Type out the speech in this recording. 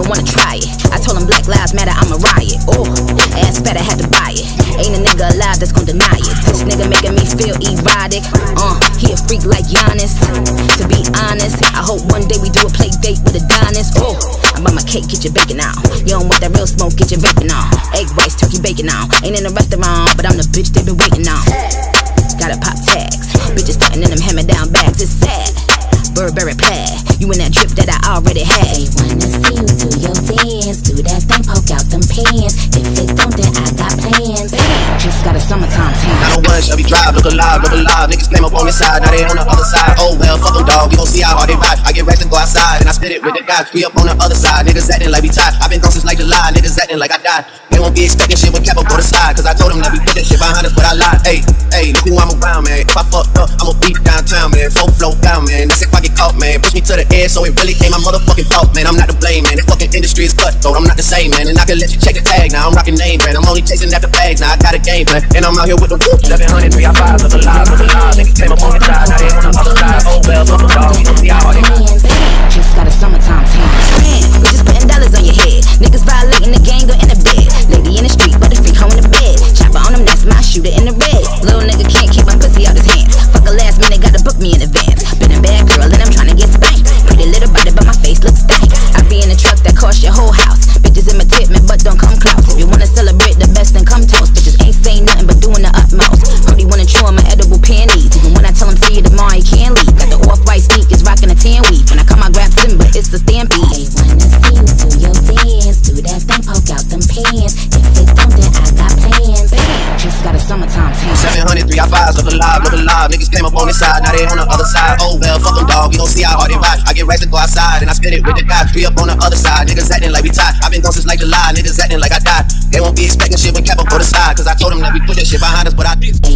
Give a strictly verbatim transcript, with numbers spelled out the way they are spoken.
nigga wanna try it. I told him Black Lives Matter, I'ma riot. Ooh, ass fat, I had to buy it. Ain't a nigga alive that's gon' deny it. This nigga making me feel erotic. Uh, he a freak like Giannis. To be honest, I hope one day we do a play date with Adonis. Ooh, I'm on my cake, get your bacon out. You don't want that real smoke, get your vaping on. Egg rice, turkey bacon on. Ain't in a restaurant, but I'm the bitch they been waiting on. Gotta pop tags. Bitches starting in them hammer down bags, it's sad. Burberry plaid, you in that drip that I already had. They wanna see you do your dance, do that thing, poke out them pants. If it don't, then I got plans. Just got a summertime tan. nine oh one Shelby Drive, look alive, look alive. Niggas claim up on this side, now they on the other side. Oh well, fuck them dog, we gon' see how hard they ride. I get racks and go outside, and I spit it with the guys. We up on the other side, niggas acting like we tied. I been gone since like July, niggas acting like I died. They won't be expecting shit with Capo go to slide, cause I told them that we put that shit behind us, but I lied. Hey, hey, look who I'm around, man. If I fucked up, I'ma beat downtown, man. Full flow down, man. This get caught, man. Push me to the edge, so it really ain't my motherfucking fault, man. I'm not to blame, man. This fucking industry is cutthroat. I'm not the same, man. And I can let you check the tag now. I'm rocking name, man. I'm only chasing after bags now. I got a game plan, and I'm out here with the whoop. seven hundred, three, I five, look alive, look alive. Niggas came up on the side, now they on the other side. Oh well, look dog, we don't see how hard it is. Just got a summertime tan. Man, we just putting dollars on your head. Niggas violating the gang or in the bed. Lady in the street, but the freak home in the bed. Chopper on them, that's my shooter in the red. Little nigga can't keep my pussy out his hands. Fuck a last minute, gotta book me in advance. Been a bad girl, and I'm tryna get spanked. Pretty little body, but my face looks stank. I be in a truck that cost your whole house. Bitches in my tip, man, but don't come close. If you wanna celebrate the best, then come toast. Bitches ain't saying nothing but doing the utmost. Brody wanna chew on my edible panties. Even when I tell him see you tomorrow, he can't leave. Got the off-white sneakers, rockin' a tan weave. When I come, I grab Simba, it's the stampede. They wanna see you do your dance, do that thing, poke out them pants. If it don't, then I got plans. Just got a summertime tan. seven hundred, three, I five, look alive, look alive. Niggas came up on this side, now they on the other side. Oh well, fuck them dog, we don't see how hard they ride. I get racks to go outside, and I spit it with the guys. We up on the other side, niggas acting like we tied. I been gone since like July, niggas acting like I died. They won't be expecting shit when Capo go to slide, cause I told them that we put that shit behind us, but I did.